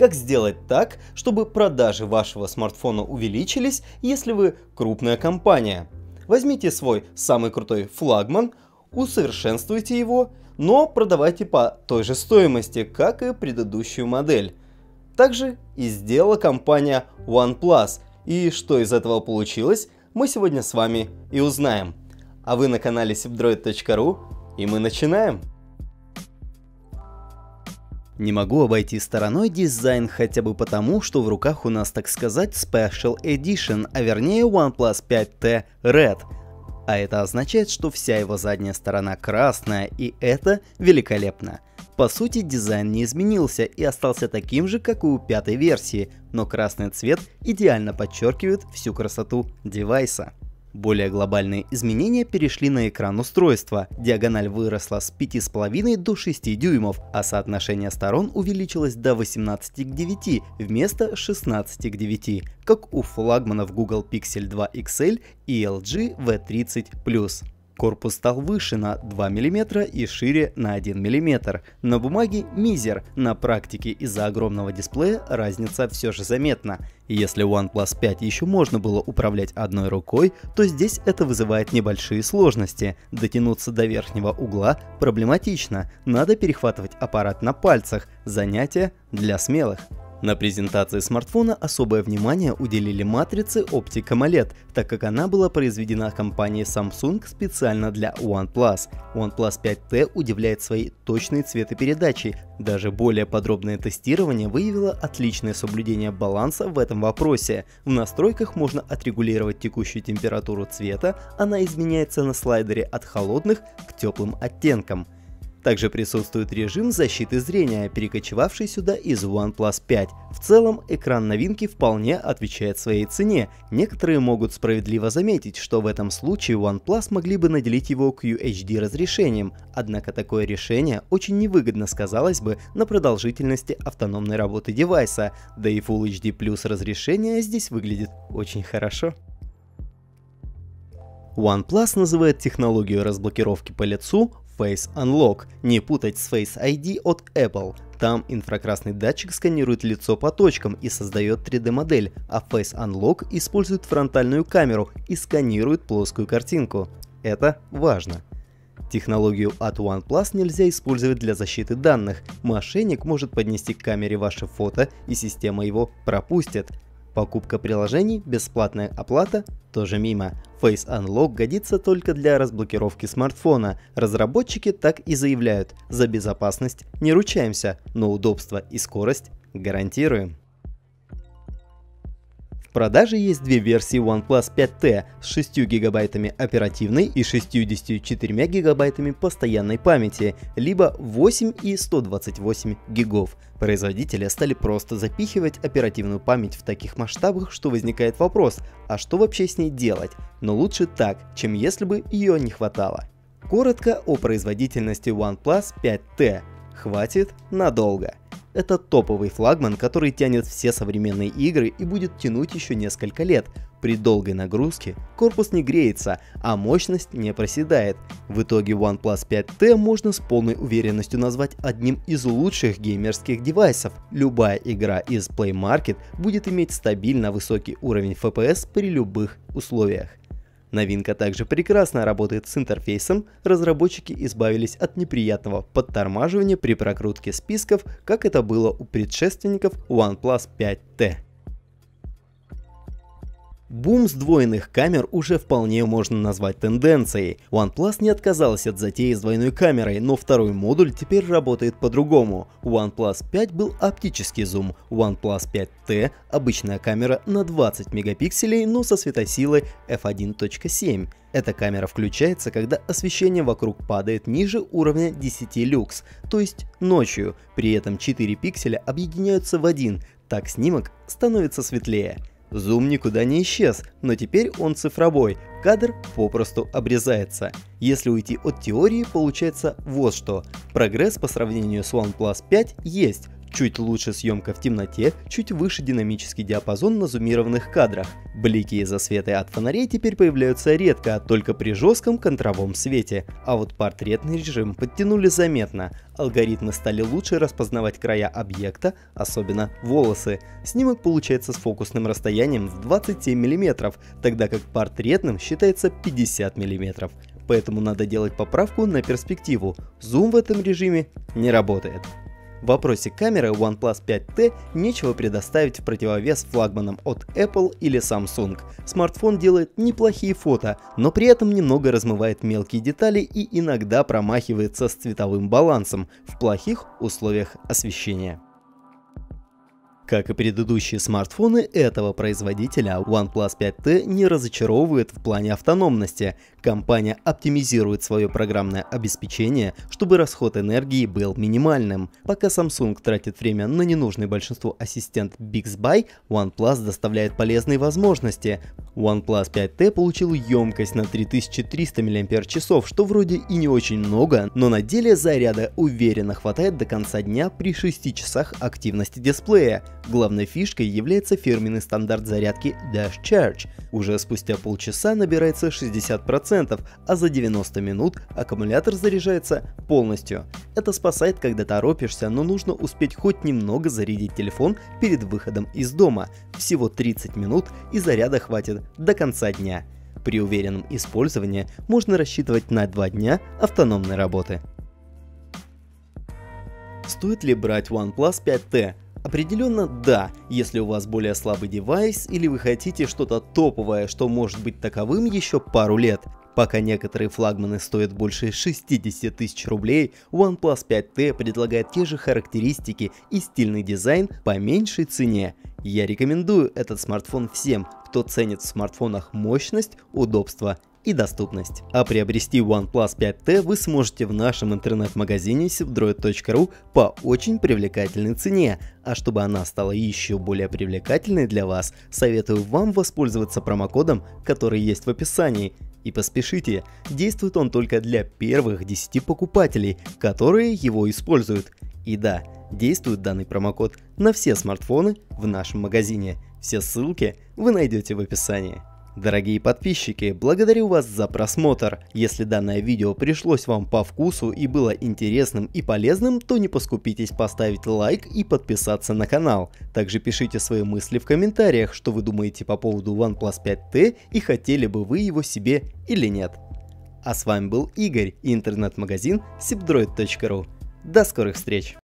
Как сделать так, чтобы продажи вашего смартфона увеличились, если вы крупная компания? Возьмите свой самый крутой флагман, усовершенствуйте его, но продавайте по той же стоимости, как и предыдущую модель. Также и сделала компания OnePlus, и что из этого получилось, мы сегодня с вами и узнаем. А вы на канале sibdroid.ru, и мы начинаем! Не могу обойти стороной дизайн хотя бы потому, что в руках у нас, так сказать, Special Edition, а вернее OnePlus 5T Red. А это означает, что вся его задняя сторона красная, и это великолепно. По сути, дизайн не изменился и остался таким же, как и у пятой версии, но красный цвет идеально подчеркивает всю красоту девайса. Более глобальные изменения перешли на экран устройства. Диагональ выросла с 5,5 до 6 дюймов, а соотношение сторон увеличилось до 18 к 9 вместо 16 к 9, как у флагманов Google Pixel 2 XL и LG V30+. Корпус стал выше на 2 мм и шире на 1 мм. На бумаге мизер, на практике из-за огромного дисплея разница все же заметна. Если OnePlus 5 еще можно было управлять одной рукой, то здесь это вызывает небольшие сложности. Дотянуться до верхнего угла проблематично, надо перехватывать аппарат на пальцах, занятие для смелых. На презентации смартфона особое внимание уделили матрице Optic AMOLED, так как она была произведена компанией Samsung специально для OnePlus. OnePlus 5T удивляет своей точной цветопередачей. Даже более подробное тестирование выявило отличное соблюдение баланса в этом вопросе. В настройках можно отрегулировать текущую температуру цвета, она изменяется на слайдере от холодных к теплым оттенкам. Также присутствует режим защиты зрения, перекочевавший сюда из OnePlus 5. В целом, экран новинки вполне отвечает своей цене. Некоторые могут справедливо заметить, что в этом случае OnePlus могли бы наделить его QHD разрешением, однако такое решение очень невыгодно сказалось бы на продолжительности автономной работы девайса, да и Full HD Plus разрешение здесь выглядит очень хорошо. OnePlus называет технологию разблокировки по лицу Face Unlock, не путать с Face ID от Apple. Там инфракрасный датчик сканирует лицо по точкам и создает 3D-модель, а Face Unlock использует фронтальную камеру и сканирует плоскую картинку. Это важно. Технологию от OnePlus нельзя использовать для защиты данных. Мошенник может поднести к камере ваше фото, и система его пропустит. Покупка приложений, бесплатная оплата тоже мимо. Face Unlock годится только для разблокировки смартфона. Разработчики так и заявляют: за безопасность не ручаемся, но удобство и скорость гарантируем. В продаже есть две версии OnePlus 5T с 6 гигабайтами оперативной и 64 гигабайтами постоянной памяти, либо 8 и 128 гигов. Производители стали просто запихивать оперативную память в таких масштабах, что возникает вопрос, а что вообще с ней делать? Но лучше так, чем если бы ее не хватало. Коротко о производительности OnePlus 5T. Хватит надолго. Это топовый флагман, который тянет все современные игры и будет тянуть еще несколько лет. При долгой нагрузке корпус не греется, а мощность не проседает. В итоге OnePlus 5T можно с полной уверенностью назвать одним из лучших геймерских девайсов. Любая игра из Play Market будет иметь стабильно высокий уровень FPS при любых условиях. Новинка также прекрасно работает с интерфейсом, разработчики избавились от неприятного подтормаживания при прокрутке списков, как это было у предшественников OnePlus 5T. Бум сдвоенных камер уже вполне можно назвать тенденцией. OnePlus не отказалась от затеи с двойной камерой, но второй модуль теперь работает по-другому. OnePlus 5 был оптический зум, OnePlus 5T – обычная камера на 20 мегапикселей, но со светосилой f1.7. Эта камера включается, когда освещение вокруг падает ниже уровня 10 люкс, то есть ночью, при этом 4 пикселя объединяются в один, так снимок становится светлее. Зум никуда не исчез, но теперь он цифровой, кадр попросту обрезается. Если уйти от теории, получается вот что. Прогресс по сравнению с OnePlus 5 есть. Чуть лучше съемка в темноте, чуть выше динамический диапазон на зумированных кадрах. Блики из-за света от фонарей теперь появляются редко, только при жестком контровом свете. А вот портретный режим подтянули заметно. Алгоритмы стали лучше распознавать края объекта, особенно волосы. Снимок получается с фокусным расстоянием в 27 мм, тогда как портретным считается 50 мм. Поэтому надо делать поправку на перспективу. Зум в этом режиме не работает. В вопросе камеры OnePlus 5T нечего предоставить в противовес флагманам от Apple или Samsung. Смартфон делает неплохие фото, но при этом немного размывает мелкие детали и иногда промахивается с цветовым балансом в плохих условиях освещения. Как и предыдущие смартфоны этого производителя, OnePlus 5T не разочаровывает в плане автономности. Компания оптимизирует свое программное обеспечение, чтобы расход энергии был минимальным. Пока Samsung тратит время на ненужный большинству ассистент Bixby, OnePlus доставляет полезные возможности. OnePlus 5T получил емкость на 3300 мАч, что вроде и не очень много, но на деле заряда уверенно хватает до конца дня при 6 часах активности дисплея. Главной фишкой является фирменный стандарт зарядки Dash Charge. Уже спустя полчаса набирается 60%, а за 90 минут аккумулятор заряжается полностью. Это спасает, когда торопишься, но нужно успеть хоть немного зарядить телефон перед выходом из дома. Всего 30 минут и заряда хватит до конца дня. При уверенном использовании можно рассчитывать на 2 дня автономной работы. Стоит ли брать OnePlus 5T? Определенно да, если у вас более слабый девайс или вы хотите что-то топовое, что может быть таковым еще пару лет. Пока некоторые флагманы стоят больше 60 тысяч рублей, OnePlus 5T предлагает те же характеристики и стильный дизайн по меньшей цене. Я рекомендую этот смартфон всем, кто ценит в смартфонах мощность, удобство и доступность. А приобрести OnePlus 5T вы сможете в нашем интернет-магазине sibdroid.ru по очень привлекательной цене. А чтобы она стала еще более привлекательной для вас, советую вам воспользоваться промокодом, который есть в описании. И поспешите, действует он только для первых 10 покупателей, которые его используют. И да, действует данный промокод на все смартфоны в нашем магазине. Все ссылки вы найдете в описании. Дорогие подписчики, благодарю вас за просмотр. Если данное видео пришлось вам по вкусу и было интересным и полезным, то не поскупитесь поставить лайк и подписаться на канал. Также пишите свои мысли в комментариях, что вы думаете по поводу OnePlus 5T и хотели бы вы его себе или нет. А с вами был Игорь и интернет-магазин sibdroid.ru. До скорых встреч!